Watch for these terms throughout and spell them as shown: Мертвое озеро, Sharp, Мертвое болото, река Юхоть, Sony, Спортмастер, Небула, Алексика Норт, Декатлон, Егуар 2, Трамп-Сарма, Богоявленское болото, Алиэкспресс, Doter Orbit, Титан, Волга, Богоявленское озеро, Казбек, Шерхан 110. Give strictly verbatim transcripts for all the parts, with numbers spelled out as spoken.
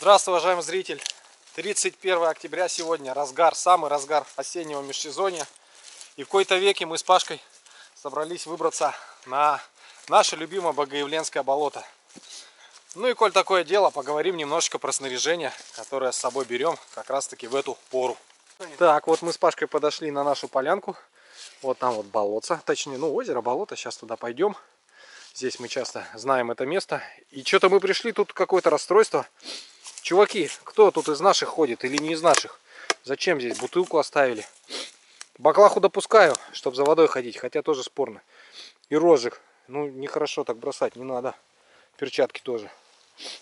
Здравствуй, уважаемый зритель! тридцать первое октября сегодня, разгар, самый разгар осеннего межсезонья. И в кои-то веки мы с Пашкой собрались выбраться на наше любимое Богоявленское болото. Ну и коль такое дело, поговорим немножечко про снаряжение, которое с собой берем как раз таки в эту пору. Так, вот мы с Пашкой подошли на нашу полянку. Вот там вот болотца, точнее, ну озеро, болото, сейчас туда пойдем. Здесь мы часто знаем это место. И что-то мы пришли, тут какое-то расстройство. Чуваки, кто тут из наших ходит или не из наших? Зачем здесь бутылку оставили? Баклаху допускаю, чтобы за водой ходить, хотя тоже спорно. И розжиг. Ну, нехорошо так бросать, не надо. Перчатки тоже.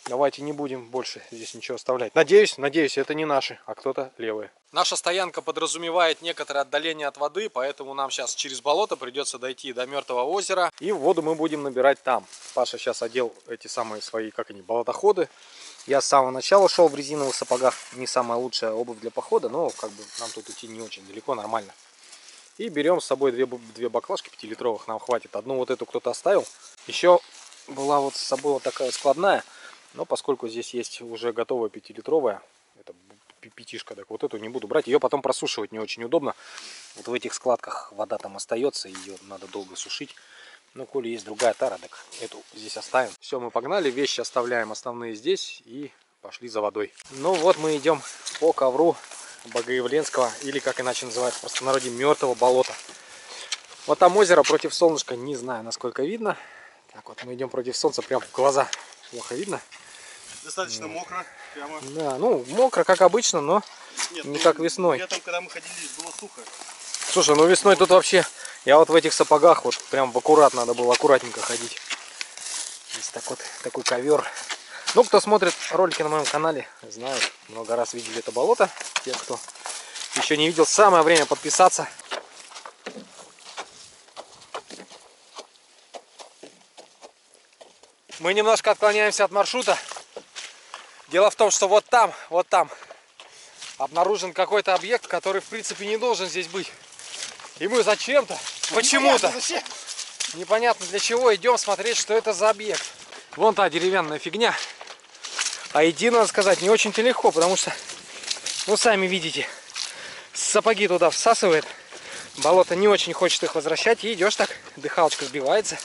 Давайте не будем больше здесь ничего оставлять. Надеюсь, надеюсь, это не наши, а кто-то левые. Наша стоянка подразумевает некоторое отдаление от воды, поэтому нам сейчас через болото придется дойти до Мертвого озера. И воду мы будем набирать там. Паша сейчас одел эти самые свои, как они, болотоходы. Я с самого начала шел в резиновых сапогах. Не самая лучшая обувь для похода, но как бы нам тут идти не очень далеко, нормально. И берем с собой две, две баклажки пятилитровых, нам хватит. Одну вот эту кто-то оставил. Еще была вот с собой вот такая складная. Но поскольку здесь есть уже готовая пятилитровая, это пятишка, так вот эту не буду брать. Ее потом просушивать не очень удобно. Вот в этих складках вода там остается, ее надо долго сушить. Но коли есть другая тара, так эту здесь оставим. Все, мы погнали, вещи оставляем основные здесь и пошли за водой. Ну вот мы идем по ковру Богоявленского, или как иначе называется в простонародье, Мертвого болота. Вот там озеро против солнышка, не знаю насколько видно. Так вот мы идем против солнца, прям в глаза. Плохо видно. Достаточно да. Мокро. Прямо. Да, ну мокро, как обычно, но нет, не ну, как весной. Я там, когда мы ходили, было сухо. Слушай, ну весной тут вообще... Я вот в этих сапогах вот прям в аккурат надо было, аккуратненько ходить. Здесь так вот, такой ковер. Ну, кто смотрит ролики на моем канале, знают, много раз видели это болото. Те, кто еще не видел, самое время подписаться. Мы немножко отклоняемся от маршрута. Дело в том, что вот там, вот там обнаружен какой-то объект, который в принципе не должен здесь быть. И мы зачем-то, почему-то, непонятно для чего, идем смотреть, что это за объект. Вон та деревянная фигня. А идти, надо сказать, не очень-то легко, потому что, ну сами видите, сапоги туда всасывает. Болото не очень хочет их возвращать. И идешь так, дыхалочка сбивается.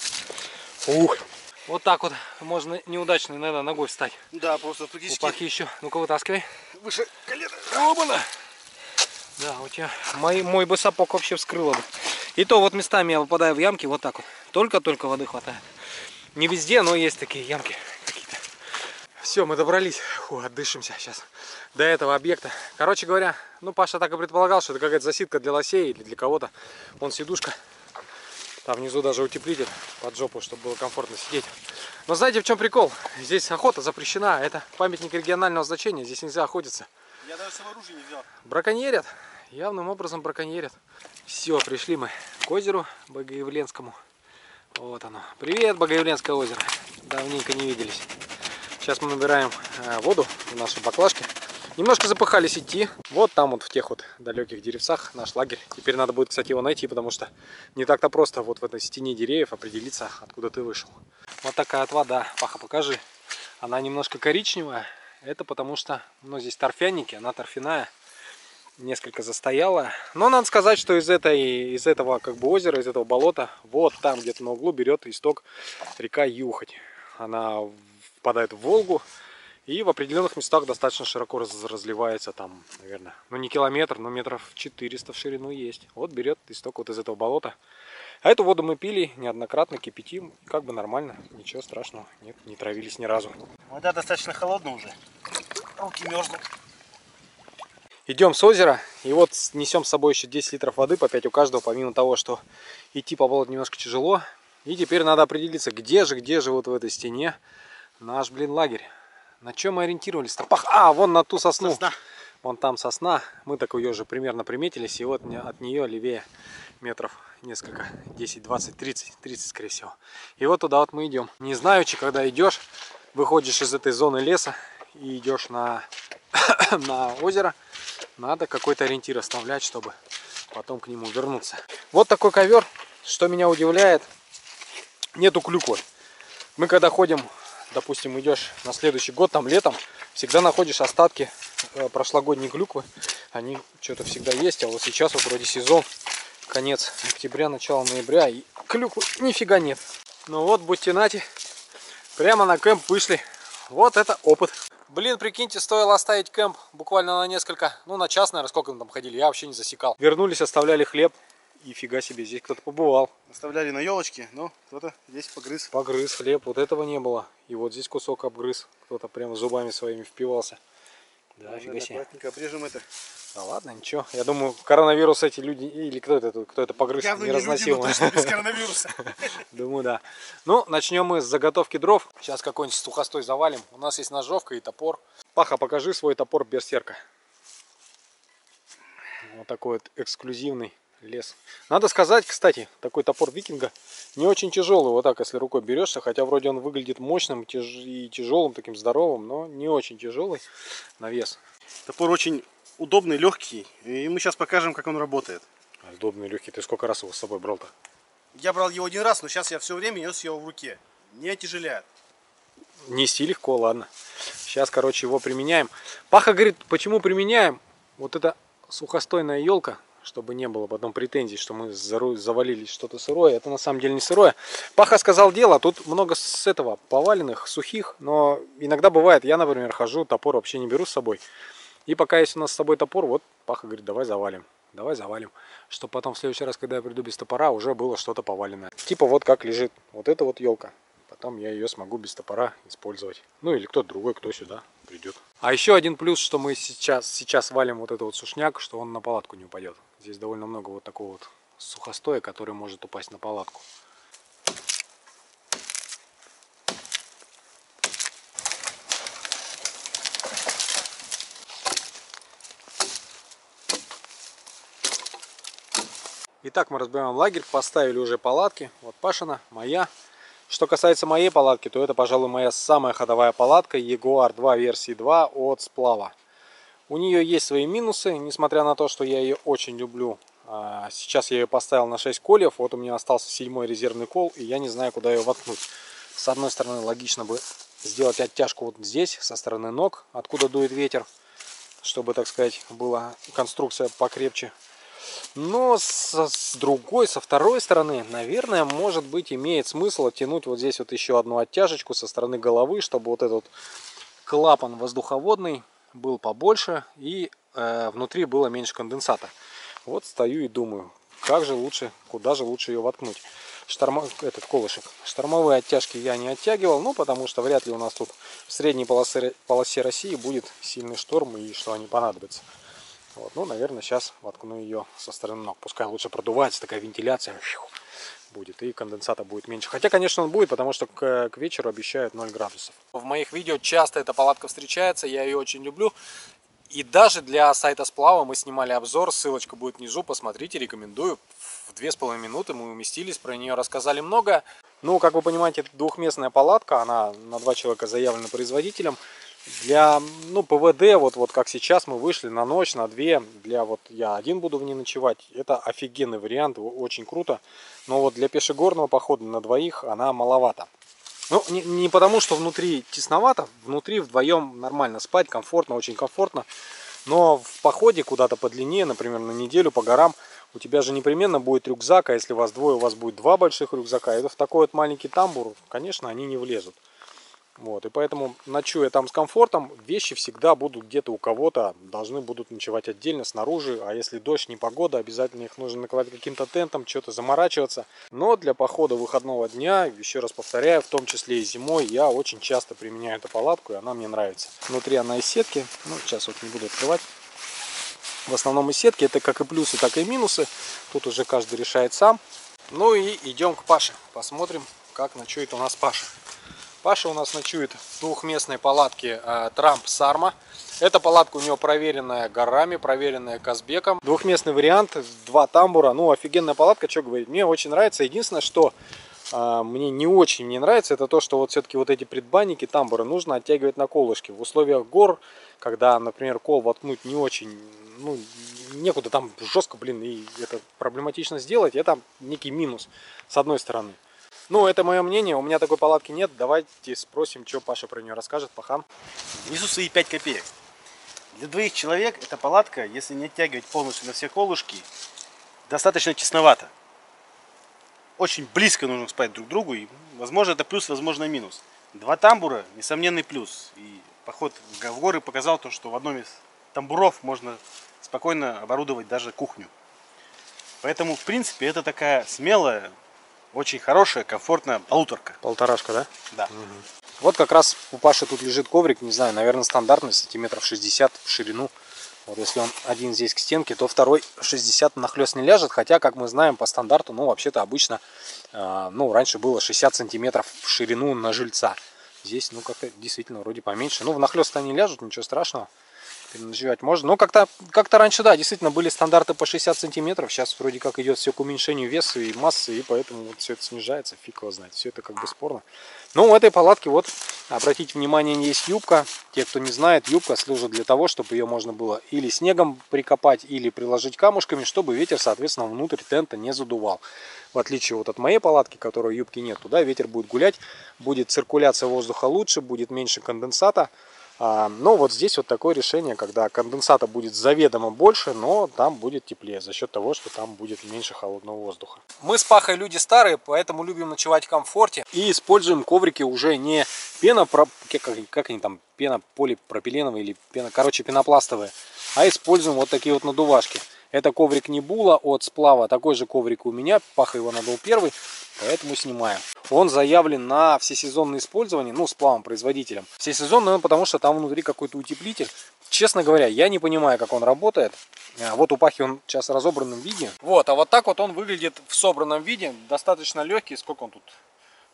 Ух! Вот так вот можно неудачно, наверное, ногой встать. Да, просто практически. Упахи еще. Ну-ка, вытаскивай. Выше колено. Оба-на! Да, у тебя мой, мой бы сапог вообще вскрыло бы. И то вот местами я выпадаю в ямки вот так вот. Только-только воды хватает. Не везде, но есть такие ямки какие-то. Все, мы добрались. Фу, отдышимся сейчас до этого объекта. Короче говоря, ну Паша так и предполагал, что это какая-то засидка для лосей или для кого-то. Вон сидушка. Там внизу даже утеплитель под жопу, чтобы было комфортно сидеть. Но знаете, в чем прикол? Здесь охота запрещена. Это памятник регионального значения. Здесь нельзя охотиться. Я даже свое оружие не взял. Браконьерят. Явным образом браконьерят. Все, пришли мы к озеру Богоявленскому. Вот оно. Привет, Богоявленское озеро. Давненько не виделись. Сейчас мы набираем воду в наши баклажки. Немножко запыхались идти. Вот там вот в тех вот далеких деревцах наш лагерь. Теперь надо будет, кстати, его найти, потому что не так-то просто вот в этой стене деревьев определиться, откуда ты вышел. Вот такая вот вода. Паха, покажи. Она немножко коричневая. Это потому что, ну, здесь торфяники, она торфяная. Несколько застояла. Но надо сказать, что из, этой, из этого как бы озера, из этого болота, вот там где-то на углу берет исток река Юхоть. Она впадает в Волгу. И в определенных местах достаточно широко разливается там, наверное, ну не километр, но метров четыреста в ширину есть. Вот берет исток вот из этого болота. А эту воду мы пили неоднократно, кипятим, как бы нормально, ничего страшного, нет, не травились ни разу. Вода достаточно холодная уже, руки мерзнут. Идем с озера, и вот несем с собой еще десять литров воды, по пять у каждого, помимо того, что идти по болоту немножко тяжело. И теперь надо определиться, где же, где же вот в этой стене наш, блин, лагерь. На чем мы ориентировались? А, вон на ту сосну. Сосна. Вон там сосна. Мы так ее же примерно приметились. И вот от нее левее метров несколько. десять, двадцать, тридцать. тридцать, скорее всего. И вот туда вот мы идем. Не знаючи, когда идешь, выходишь из этой зоны леса и идешь на, на озеро, надо какой-то ориентир оставлять, чтобы потом к нему вернуться. Вот такой ковер. Что меня удивляет, нету клюквы. Мы когда ходим... Допустим, идешь на следующий год, там летом, всегда находишь остатки прошлогодней клюквы. Они что-то всегда есть. А вот сейчас вот вроде сезон, конец октября, начало ноября, и клюквы нифига нет. Ну вот, будьте нати, прямо на кемп вышли. Вот это опыт. Блин, прикиньте, стоило оставить кемп буквально на несколько, ну на час, наверное, сколько мы там ходили, я вообще не засекал. Вернулись, оставляли хлеб. И фига себе, здесь кто-то побывал. Оставляли на елочке, но кто-то здесь погрыз. Погрыз хлеб, вот этого не было. И вот здесь кусок обгрыз, кто-то прямо зубами своими впивался. Да, да, фига себе. Аккуратненько обрежем это. Да ладно, ничего. Я думаю, коронавирус эти люди, или кто это, кто это погрыз, явно не разносил. Без коронавируса. Думаю, да. Ну, начнем мы с заготовки дров. Сейчас какой-нибудь сухостой завалим. У нас есть ножовка и топор. Паха, покажи свой топор берсерка. Вот такой вот эксклюзивный. Лес. Надо сказать, кстати, такой топор викинга не очень тяжелый, вот так, если рукой берешься, хотя вроде он выглядит мощным и тяжелым, таким здоровым, но не очень тяжелый на вес. Топор очень удобный, легкий, и мы сейчас покажем, как он работает. Удобный, легкий. Ты сколько раз его с собой брал-то? Я брал его один раз, но сейчас я все время нес его в руке. Не отяжеляет. Нести легко, ладно. Сейчас, короче, его применяем. Паха говорит, почему применяем? Вот эта сухостойная елка, чтобы не было потом претензий, что мы завалили что-то сырое. Это на самом деле не сырое. Паха сказал дело. Тут много с этого поваленных, сухих. Но иногда бывает, я, например, хожу, топор вообще не беру с собой. И пока есть у нас с собой топор, вот Паха говорит, давай завалим. Давай завалим. Чтобы потом в следующий раз, когда я приду без топора, уже было что-то поваленное. Типа вот как лежит вот эта вот елка. Потом я ее смогу без топора использовать. Ну или кто-то другой, кто сюда придет. А еще один плюс, что мы сейчас, сейчас валим вот этот вот сушняк, что он на палатку не упадет. Здесь довольно много вот такого вот сухостоя, который может упасть на палатку. Итак, мы разбираем лагерь, поставили уже палатки. Вот Пашина, моя. Что касается моей палатки, то это, пожалуй, моя самая ходовая палатка Егуар два версии два от Сплава. У нее есть свои минусы, несмотря на то, что я ее очень люблю. Сейчас я ее поставил на шесть кольев, вот у меня остался седьмой резервный кол, и я не знаю, куда ее воткнуть. С одной стороны, логично бы сделать оттяжку вот здесь, со стороны ног, откуда дует ветер, чтобы, так сказать, была конструкция покрепче. Но со, с другой, со второй стороны, наверное, может быть, имеет смысл оттянуть вот здесь вот еще одну оттяжечку со стороны головы, чтобы вот этот клапан воздуховодный был побольше и э, внутри было меньше конденсата. Вот стою и думаю, как же лучше, куда же лучше ее воткнуть. Шторм... Этот колышек. Штормовые оттяжки я не оттягивал, ну потому что вряд ли у нас тут в средней полосе, полосе России будет сильный шторм и что они понадобятся. Вот, ну, наверное, сейчас воткну ее со стороны ног. Пускай лучше продувается, такая вентиляция будет, и конденсата будет меньше. Хотя, конечно, он будет, потому что к, к вечеру обещают ноль градусов. В моих видео часто эта палатка встречается, я ее очень люблю. И даже для сайта Сплава мы снимали обзор, ссылочка будет внизу, посмотрите, рекомендую. В две с половиной минуты мы уместились, про нее рассказали много. Ну, как вы понимаете, двухместная палатка, она на два человека заявлена производителем. Для, ну, ПВД, вот, вот как сейчас мы вышли на ночь, на две, для вот я один буду в ней ночевать, это офигенный вариант, очень круто. Но вот для пешегорного похода на двоих она маловато. Ну, не, не потому, что внутри тесновато, внутри вдвоем нормально спать, комфортно, очень комфортно. Но в походе куда-то подлиннее, например, на неделю по горам, у тебя же непременно будет рюкзак, а если вас двое, у вас будет два больших рюкзака. Это в такой вот маленький тамбур, конечно, они не влезут. Вот, и поэтому, ночуя там с комфортом, вещи всегда будут где-то у кого-то, должны будут ночевать отдельно, снаружи. А если дождь, непогода, обязательно их нужно накрывать каким-то тентом, что-то заморачиваться. Но для похода выходного дня, еще раз повторяю, в том числе и зимой, я очень часто применяю эту палатку, и она мне нравится. Внутри она из сетки, ну, сейчас вот не буду открывать. В основном из сетки, это как и плюсы, так и минусы. Тут уже каждый решает сам. Ну и идем к Паше, посмотрим, как ночует у нас Паша. Паша у нас ночует в двухместной палатке Трамп-Сарма. Эта палатка у него проверенная горами, проверенная Казбеком. Двухместный вариант, два тамбура. Ну, офигенная палатка, что говорить. Мне очень нравится. Единственное, что э, мне не очень не нравится, это то, что вот все-таки вот эти предбанники, тамбуры нужно оттягивать на колышки. В условиях гор, когда, например, кол воткнуть не очень, ну, некуда там жестко, блин, и это проблематично сделать, это некий минус, с одной стороны. Ну, это мое мнение, у меня такой палатки нет. Давайте спросим, что Паша про нее расскажет, пахам. Несу свои пять копеек. Для двоих человек эта палатка, если не оттягивать полностью на все колышки, достаточно тесновато. Очень близко нужно спать друг к другу. И, возможно, это плюс, возможно, минус. Два тамбура, несомненный плюс. И поход в горы показал то, что в одном из тамбуров можно спокойно оборудовать даже кухню. Поэтому, в принципе, это такая смелая, очень хорошая, комфортная полуторка. Полторашка, да? Да. Угу. Вот как раз у Паши тут лежит коврик, не знаю, наверное, стандартный, сантиметров шестьдесят в ширину. Вот если он один здесь к стенке, то второй шестьдесят нахлёст не ляжет. Хотя, как мы знаем, по стандарту, ну, вообще-то обычно, ну, раньше было шестьдесят сантиметров в ширину на жильца. Здесь, ну, как-то действительно вроде поменьше. Ну, в нахлёст они ляжут, ничего страшного. Переночевать можно. Но как-то как-то раньше, да, действительно были стандарты по шестьдесят сантиметров. Сейчас вроде как идет все к уменьшению веса и массы, и поэтому вот все это снижается. Фиг его знает. Все это как бы спорно. Но у этой палатки, вот, обратите внимание, есть юбка. Те, кто не знает, юбка служит для того, чтобы ее можно было или снегом прикопать, или приложить камушками, чтобы ветер, соответственно, внутрь тента не задувал. В отличие вот от моей палатки, которой юбки нет, туда ветер будет гулять, будет циркуляция воздуха лучше, будет меньше конденсата. Но вот здесь вот такое решение, когда конденсата будет заведомо больше, но там будет теплее за счет того, что там будет меньше холодного воздуха. Мы с Пахой люди старые, поэтому любим ночевать в комфорте и используем коврики уже не пена, как они там, пена полипропиленовые или пена, короче, пенопластовые, а используем вот такие вот надувашки. Это коврик Небула от сплава, такой же коврик у меня, Паха его надул первый, поэтому снимаем. Он заявлен на всесезонное использование, ну, с плавом производителем. Всесезонный он, потому что там внутри какой-то утеплитель. Честно говоря, я не понимаю, как он работает. Вот у Пахи он сейчас в разобранном виде. Вот, а вот так вот он выглядит в собранном виде. Достаточно легкий, сколько он тут?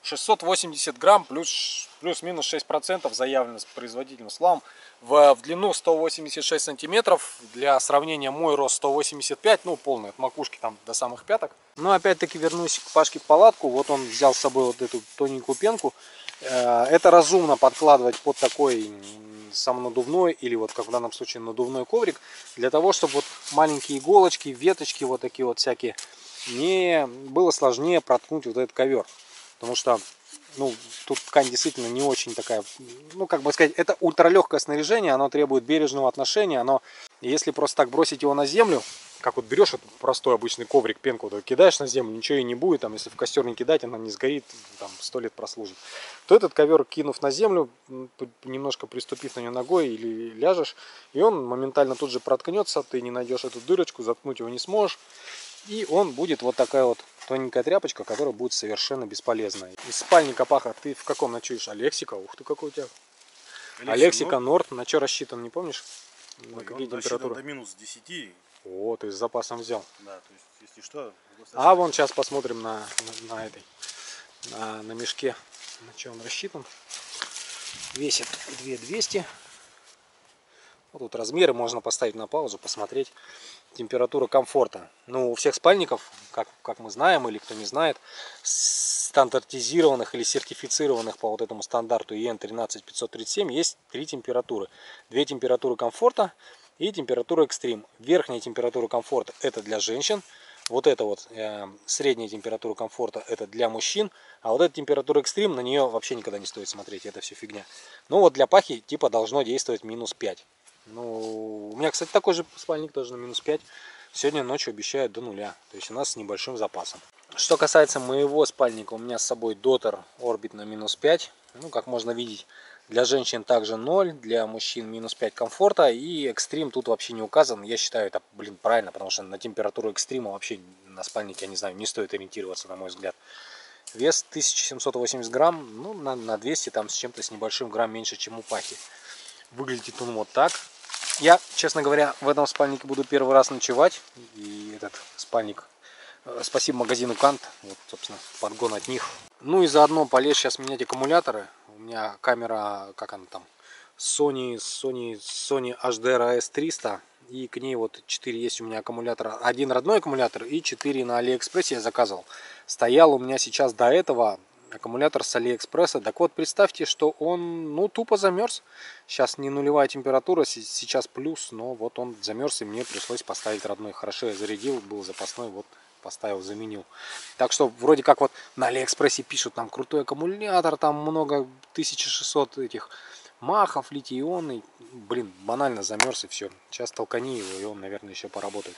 шестьсот восемьдесят грамм, плюс, плюс-минус шесть процентов заявлено с производителем слам. В, в длину сто восемьдесят шесть сантиметров. Для сравнения, мой рост сто восемьдесят пять, ну, полный, от макушки там до самых пяток. Ну, опять-таки вернусь к Пашке в палатку. Вот он взял с собой вот эту тоненькую пенку. Это разумно подкладывать под такой самонадувной или вот как в данном случае надувной коврик, для того, чтобы вот маленькие иголочки, веточки вот такие вот всякие, не было сложнее проткнуть вот этот ковер. Потому что, ну, тут ткань действительно не очень такая, ну, как бы сказать, это ультралегкое снаряжение, оно требует бережного отношения, но если просто так бросить его на землю, как вот берешь этот простой обычный коврик, пенку вот кидаешь на землю, ничего и не будет, там, если в костер не кидать, она не сгорит, там, сто лет прослужит, то этот ковер, кинув на землю, немножко приступив на нее ногой или ляжешь, и он моментально тут же проткнется, ты не найдешь эту дырочку, заткнуть его не сможешь, и он будет вот такая вот тоненькая тряпочка, которая будет совершенно бесполезная. Из спальника, Паха, ты в каком ночуешь? Алексика? Ух ты, какой у тебя. Алексика, Алексика Норт. На что рассчитан, не помнишь? На Ой, какие температуры? До минус десяти. О, ты с запасом взял. Да, то есть, если что... А, вон сейчас посмотрим на, на, на этой, на, на мешке, на чем он рассчитан. Весит две тысячи двести. Вот тут размеры можно поставить на паузу, посмотреть. Температура комфорта. Ну, у всех спальников, как, как мы знаем, или кто не знает, стандартизированных или сертифицированных по вот этому стандарту И Н тринадцать тысяч пятьсот тридцать семь есть три температуры. Две температуры комфорта и температура экстрим. Верхняя температура комфорта — это для женщин. Вот эта вот э, средняя температура комфорта — это для мужчин. А вот эта температура экстрим, на нее вообще никогда не стоит смотреть. Это все фигня. Ну вот для Пахи типа должно действовать минус пять. Ну, у меня, кстати, такой же спальник тоже на минус пять. Сегодня ночью обещают до нуля. То есть у нас с небольшим запасом. Что касается моего спальника, у меня с собой Doter Orbit на минус пять. Ну, как можно видеть, для женщин также ноль, для мужчин минус пять комфорта. И экстрим тут вообще не указан. Я считаю, это, блин, правильно, потому что на температуру экстрима вообще на спальнике, я не знаю, не стоит ориентироваться, на мой взгляд. Вес тысяча семьсот восемьдесят грамм, ну, на, на двести, там с чем-то, с небольшим грамм меньше, чем у Пахи. Выглядит он вот так. Я, честно говоря, в этом спальнике буду первый раз ночевать. И этот спальник, спасибо магазину Кант, вот, собственно, подгон от них. Ну и заодно полез сейчас менять аккумуляторы. У меня камера, как она там, Sony, Sony, Sony H D R S триста. И к ней вот четыре есть у меня аккумулятора. Один родной аккумулятор и четыре на Алиэкспрессе я заказывал. Стоял у меня сейчас до этого аккумулятор с Алиэкспресса. Так вот, представьте, что он, ну, тупо замерз. Сейчас не нулевая температура, сейчас плюс, но вот он замерз, и мне пришлось поставить родной. Хорошо я зарядил, был запасной, вот поставил, заменил. Так что вроде как вот на Алиэкспрессе пишут, там крутой аккумулятор, там много, тысяча шестьсот этих махов, литий-ионный. Блин, банально замерз и все. Сейчас толкани его, и он, наверное, еще поработает.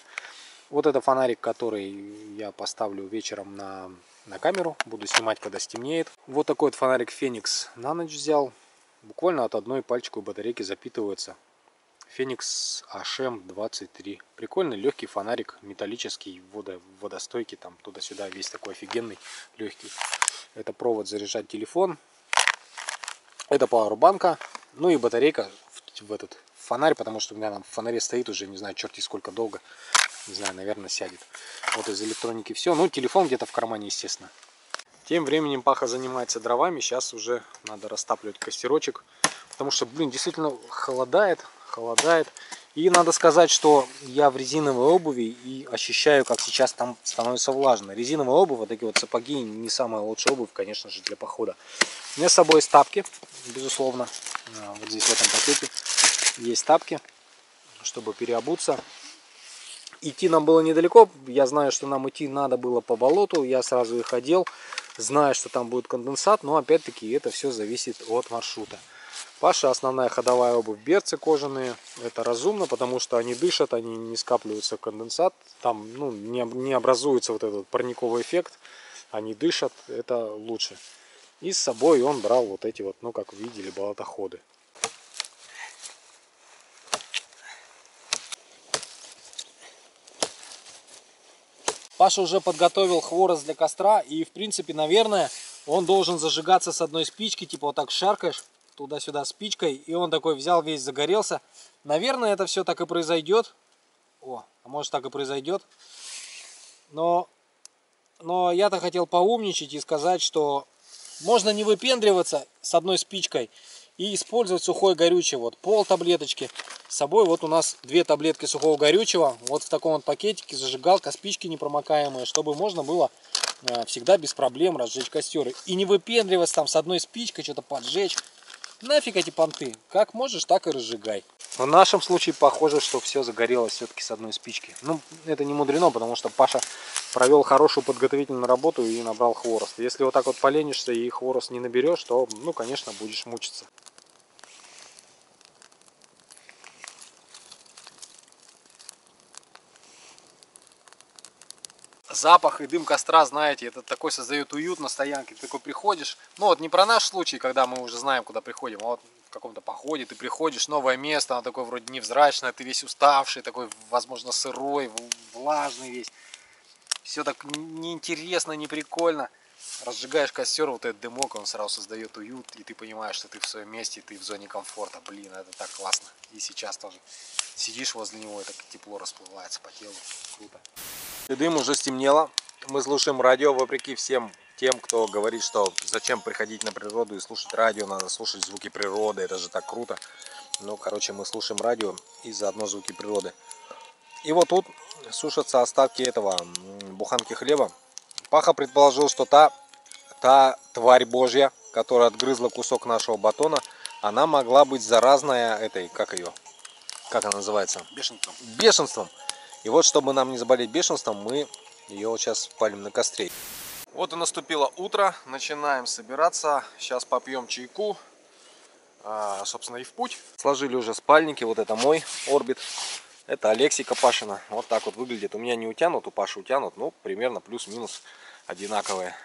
Вот это фонарик, который я поставлю вечером на, на камеру. Буду снимать, когда стемнеет. Вот такой вот фонарик Феникс на ночь взял. Буквально от одной пальчиковой батарейки запитывается. Феникс эйч эм двадцать три. Прикольный, легкий фонарик, металлический, водо, водостойкий, там туда-сюда, весь такой офигенный, легкий. Это провод заряжать телефон. Это пауэрбанка. Ну и батарейка в, в этот фонарь, потому что у меня там в фонаре стоит уже, не знаю, черти сколько долго. Не знаю, наверное, сядет. Вот из электроники все. Ну, телефон где-то в кармане, естественно. Тем временем Паха занимается дровами. Сейчас уже надо растапливать костерочек. Потому что, блин, действительно холодает, холодает. И надо сказать, что я в резиновой обуви и ощущаю, как сейчас там становится влажно. Резиновая обувь, вот такие вот сапоги, не самая лучшая обувь, конечно же, для похода. У меня с собой есть тапки, безусловно. Вот здесь в этом пакете есть тапки, чтобы переобуться. Идти нам было недалеко, я знаю, что нам идти надо было по болоту, я сразу их одел, знаю, что там будет конденсат, но опять-таки это все зависит от маршрута. Паша, основная ходовая обувь, берцы кожаные, это разумно, потому что они дышат, они не скапливаются в конденсат, там ну, не, не образуется вот этот парниковый эффект, они дышат, это лучше. И с собой он брал вот эти вот, ну как видели, болотоходы. Паша уже подготовил хворост для костра, и в принципе, наверное, он должен зажигаться с одной спички, типа вот так шаркаешь туда-сюда спичкой, и он такой взял, весь загорелся. Наверное, это все так и произойдет. О, а может так и произойдет. Но, но я-то хотел поумничать и сказать, что можно не выпендриваться с одной спичкой и использовать сухое горючее. Вот пол таблеточки. С собой вот у нас две таблетки сухого горючего. Вот в таком вот пакетике зажигалка, спички непромокаемые, чтобы можно было всегда без проблем разжечь костер. И не выпендриваться там с одной спичкой, что-то поджечь. Нафиг эти понты. Как можешь, так и разжигай. В нашем случае похоже, что все загорелось все-таки с одной спички. Ну, это не мудрено, потому что Паша провел хорошую подготовительную работу и набрал хворост. Если вот так вот поленишься и хворост не наберешь, то, ну, конечно, будешь мучиться. Запах и дым костра, знаете, это такой создает уют на стоянке. Ты такой приходишь, ну вот не про наш случай, когда мы уже знаем, куда приходим, а вот в каком-то походе ты приходишь, новое место, оно такое вроде невзрачное, ты весь уставший, такой, возможно, сырой, влажный весь. Все так неинтересно, неприкольно. Разжигаешь костер, вот этот дымок, он сразу создает уют, и ты понимаешь, что ты в своем месте, ты в зоне комфорта. Блин, это так классно. И сейчас тоже сидишь возле него, и так тепло расплывается по телу. Круто. И дым уже стемнело. Мы слушаем радио, вопреки всем тем, кто говорит, что зачем приходить на природу и слушать радио, надо слушать звуки природы, это же так круто. Ну, короче, мы слушаем радио и заодно звуки природы. И вот тут сушатся остатки этого буханки хлеба. Паха предположил, что та, та тварь божья, которая отгрызла кусок нашего батона, она могла быть заразная этой, как ее, как она называется? Бешенством. Бешенством. И вот, чтобы нам не заболеть бешенством, мы ее сейчас палим на костре. Вот и наступило утро, начинаем собираться, сейчас попьем чайку, а, собственно, и в путь. Сложили уже спальники, вот это мой Орбит. Это Алексика Пашина. Вот так вот выглядит. У меня не утянут, у Паши утянут. Ну, примерно плюс-минус одинаковые.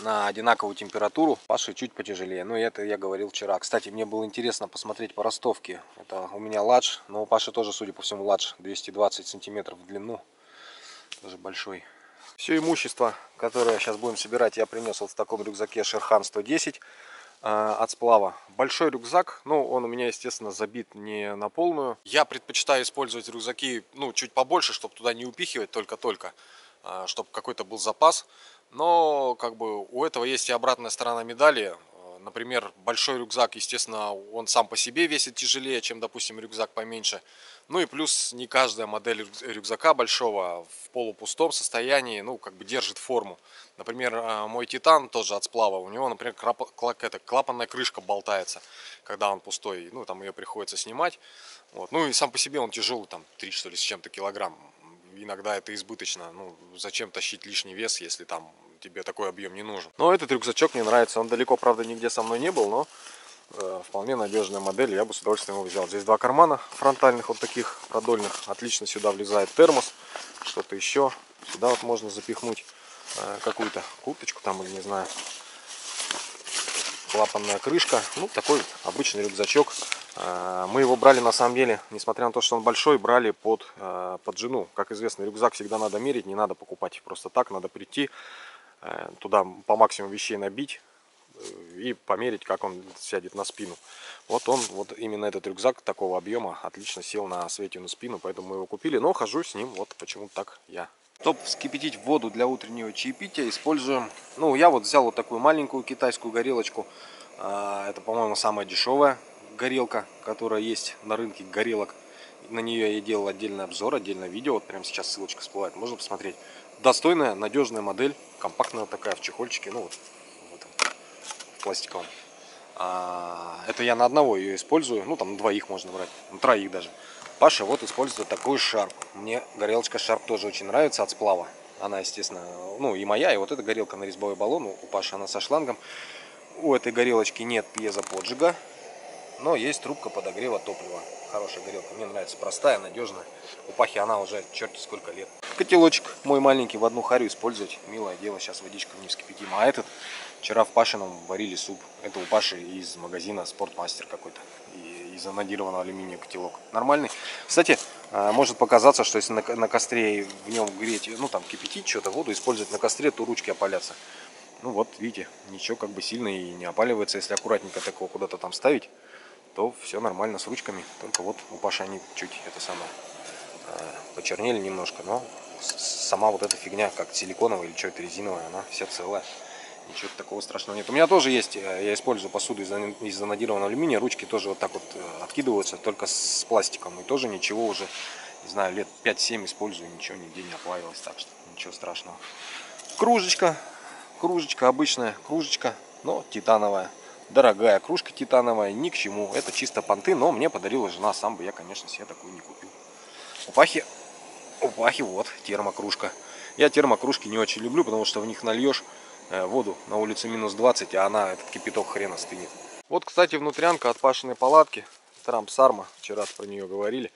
На одинаковую температуру. Паши чуть потяжелее. Ну, это я говорил вчера. Кстати, мне было интересно посмотреть по ростовке. Это у меня ладж. Но у Паши тоже, судя по всему, ладж. двести двадцать сантиметров в длину. Тоже большой. Все имущество, которое сейчас будем собирать, я принес вот в таком рюкзаке Шерхан сто десять. От сплава. Большой рюкзак, ну он у меня, естественно, забит не на полную. Я предпочитаю использовать рюкзаки, ну, чуть побольше, чтобы туда не упихивать только-только, чтобы какой-то был запас. Но, как бы, у этого есть и обратная сторона медали. Например, большой рюкзак, естественно, он сам по себе весит тяжелее, чем, допустим, рюкзак поменьше. Ну и плюс не каждая модель рюкзака большого в полупустом состоянии, ну, как бы держит форму. Например, мой Титан тоже от сплава, у него, например, клапанная крышка болтается, когда он пустой, ну, там ее приходится снимать. Вот. Ну и сам по себе он тяжелый, там, три, что ли, с чем-то килограмм. иногда это избыточно. Ну, зачем тащить лишний вес, если там тебе такой объем не нужен. Но этот рюкзачок мне нравится. Он далеко, правда, нигде со мной не был, но э, вполне надежная модель. Я бы с удовольствием его взял. Здесь два кармана фронтальных, вот таких продольных. Отлично сюда влезает термос, что-то еще. Сюда вот можно запихнуть э, какую-то курточку там или не знаю. Клапанная крышка. Ну, такой обычный рюкзачок. Мы его брали, на самом деле, несмотря на то, что он большой, брали под, под жену. Как известно, рюкзак всегда надо мерить, не надо покупать просто так. Надо прийти, туда по максимуму вещей набить и померить, как он сядет на спину. Вот он, вот именно этот рюкзак такого объема отлично сел на Светину спину, поэтому мы его купили. Но хожу с ним, вот почему-то так я. Чтобы вскипятить воду для утреннего чаепития, используем... Ну, я вот взял вот такую маленькую китайскую горелочку. Это, по-моему, самая дешевая горелка, которая есть на рынке горелок. На нее я делал отдельный обзор, отдельное видео. Вот прямо сейчас ссылочка всплывает, можно посмотреть. Достойная, надежная модель. Компактная такая, в чехольчике. Ну, вот в этом, в пластиковом. Это я на одного ее использую. Ну, там на двоих можно брать. На троих даже. Паша вот использует такую Sharp. Мне горелочка Sharp тоже очень нравится от сплава. Она, естественно, ну и моя, и вот эта горелка на резьбовой баллон. У Паши она со шлангом. У этой горелочки нет пьезоподжига, но есть трубка подогрева топлива. Хорошая горелка, мне нравится. Простая, надежная. У Пахи она уже черти сколько лет. Котелочек мой маленький в одну харю использовать. Милое дело, сейчас водичку не вскипятим. А этот, вчера в Пашином варили суп. Это у Паши из магазина «Спортмастер» какой-то. Из анодированного алюминия котелок. Нормальный. Кстати, может показаться, что если на костре в нем греть, ну там кипятить что-то, воду использовать на костре, то ручки опалятся. Ну вот, видите, ничего как бы сильно и не опаливается. Если аккуратненько такого куда-то там ставить, то все нормально с ручками. Только вот у Паши они чуть это самое почернели немножко, но сама вот эта фигня, как силиконовая или что-то резиновая, она вся целая. Ничего такого страшного нет. У меня тоже есть, я использую посуду из анодированного алюминия. Ручки тоже вот так вот откидываются, только с пластиком. И тоже ничего уже, не знаю, лет пять-семь использую. Ничего нигде не оплавилось, так что ничего страшного. Кружечка. Кружечка обычная. Кружечка, но титановая. Дорогая кружка титановая. Ни к чему. Это чисто понты, но мне подарила жена. Сам бы я, конечно, себе такую не купил. У Пахи, у Пахи вот термокружка. Я термокружки не очень люблю, потому что в них нальешь воду на улице минус двадцать, а она, этот кипяток, хрена стынет. Вот, кстати, внутрянка от Пашиной палатки Трамп-Сарма, вчера про нее говорили.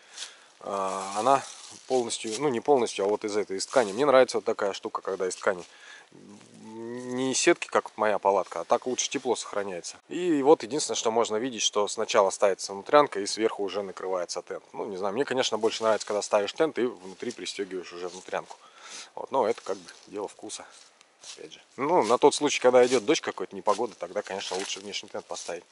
Она полностью, ну не полностью, а вот из этой, из ткани. Мне нравится вот такая штука, когда из ткани. Не сетки, как моя палатка, а так лучше тепло сохраняется. И вот единственное, что можно видеть, что сначала ставится внутрянка и сверху уже накрывается тент. Ну, не знаю, мне, конечно, больше нравится, когда ставишь тент и внутри пристегиваешь уже внутрянку. Вот, но это как бы дело вкуса. Опять же. Ну, на тот случай, когда идет дождь какой-то, непогода, тогда, конечно, лучше внешний тент поставить.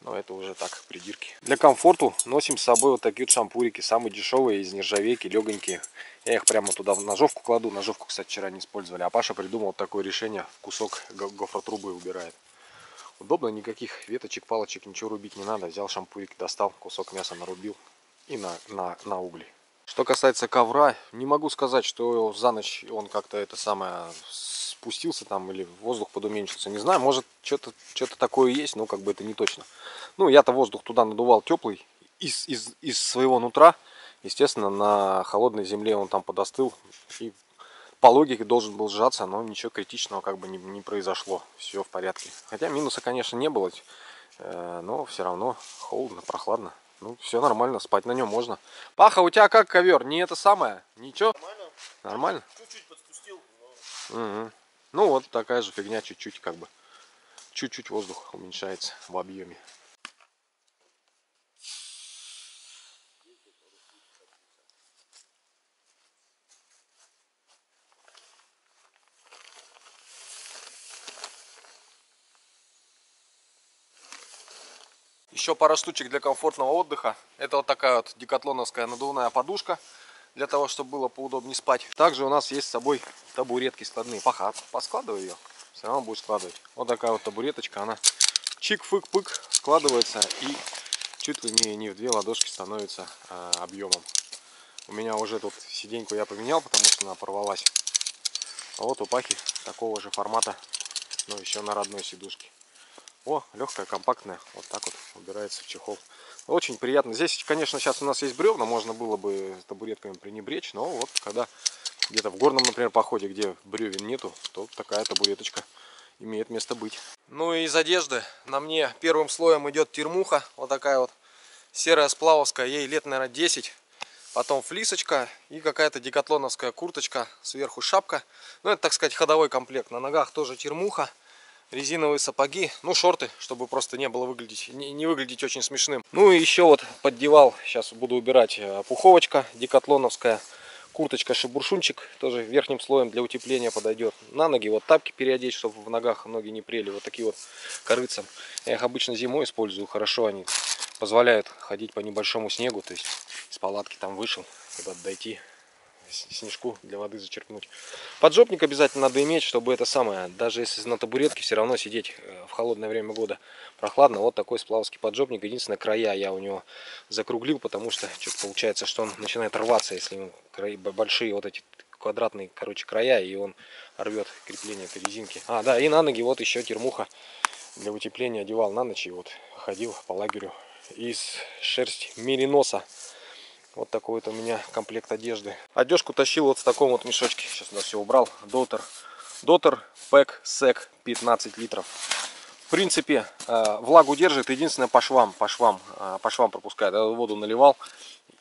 Но это уже так, придирки. Для комфорта носим с собой вот такие вот шампурики. Самые дешевые, из нержавейки, легонькие. Я их прямо туда в ножовку кладу. Ножовку, кстати, вчера не использовали. А Паша придумал такое решение. В кусок гофротрубы убирает. Удобно, никаких веточек, палочек, ничего рубить не надо. Взял шампурик, достал, кусок мяса нарубил и на, на, на угли. Что касается ковра, не могу сказать, что за ночь он как-то это самое... спустился там или воздух подуменьшился, не знаю, может что-то что-то такое есть, но как бы это не точно. Ну, я-то воздух туда надувал теплый из, из, из своего нутра, естественно, на холодной земле он там подостыл и по логике должен был сжаться, но ничего критичного как бы не, не произошло, все в порядке. Хотя минуса, конечно, не было, но все равно холодно, прохладно. Ну, все нормально, спать на нем можно. Паха, у тебя как ковер? Не это самое? Ничего? Нормально. Нормально? Чуть-чуть подпустил. Но... Угу. Ну вот такая же фигня, чуть-чуть как бы, чуть-чуть воздух уменьшается в объеме. Еще пара штучек для комфортного отдыха. Это вот такая вот декатлоновская надувная подушка. Для того, чтобы было поудобнее спать. Также у нас есть с собой табуретки складные. Паха, поскладывай ее. Все равно будешь складывать. Вот такая вот табуреточка. Она чик-фык-пык складывается. И чуть ли не, не в две ладошки становится э, объемом. У меня уже тут сиденьку я поменял, потому что она порвалась. А вот у Пахи такого же формата. Но еще на родной сидушке. О, легкая, компактная. Вот так вот убирается в чехол. Очень приятно. Здесь, конечно, сейчас у нас есть бревна, можно было бы табуретками пренебречь, но вот когда где-то в горном, например, походе, где бревен нету, то такая табуреточка имеет место быть. Ну и из одежды на мне первым слоем идет термуха, вот такая вот серая сплавовская, ей лет, наверное, десять. Потом флисочка и какая-то декатлоновская курточка, сверху шапка. Ну это, так сказать, ходовой комплект. На ногах тоже термуха, резиновые сапоги, ну шорты, чтобы просто не было выглядеть, не, не выглядеть очень смешным. Ну и еще вот поддевал, сейчас буду убирать, пуховочка декатлоновская, курточка шебуршунчик, тоже верхним слоем для утепления подойдет. На ноги вот тапки переодеть, чтобы в ногах ноги не прели, вот такие вот корыцам. Я их обычно зимой использую, хорошо они позволяют ходить по небольшому снегу, то есть из палатки там вышел, куда-то дойти, снежку для воды зачерпнуть. Поджопник обязательно надо иметь, чтобы это самое, даже если на табуретке, все равно сидеть в холодное время года прохладно. Вот такой сплавский поджопник, единственное, края я у него закруглил, потому что что-то получается, что он начинает рваться, если края большие, вот эти квадратные, короче, края, и он рвет крепление этой резинки. А, да, и на ноги вот еще термуха для утепления, одевал на ночь и вот ходил по лагерю. Из шерсть мериноса. Вот такой вот у меня комплект одежды. Одежку тащил вот в таком вот мешочке. Сейчас я все убрал. Doter. Doter Pack Sec пятнадцать литров. В принципе, влагу держит. Единственное, по швам. По швам, по швам пропускает. Я воду наливал,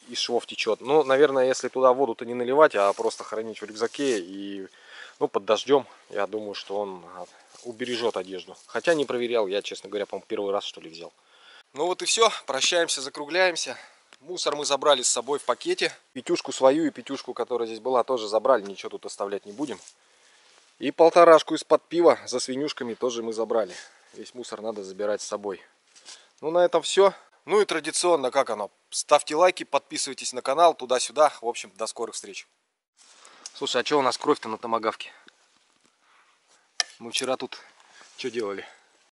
из швов течет. Ну, наверное, если туда воду-то не наливать, а просто хранить в рюкзаке и ну, под дождем, я думаю, что он убережет одежду. Хотя не проверял. Я, честно говоря, по-моему, первый раз что ли взял. Ну вот и все, прощаемся, закругляемся. Мусор мы забрали с собой в пакете. Пятюшку свою и пятюшку, которая здесь была, тоже забрали. Ничего тут оставлять не будем. И полторашку из-под пива за свинюшками тоже мы забрали. Весь мусор надо забирать с собой. Ну на этом все. Ну и традиционно, как оно, ставьте лайки, подписывайтесь на канал, туда-сюда. В общем, до скорых встреч. Слушай, а что у нас кровь-то на томагавке? Мы вчера тут что делали?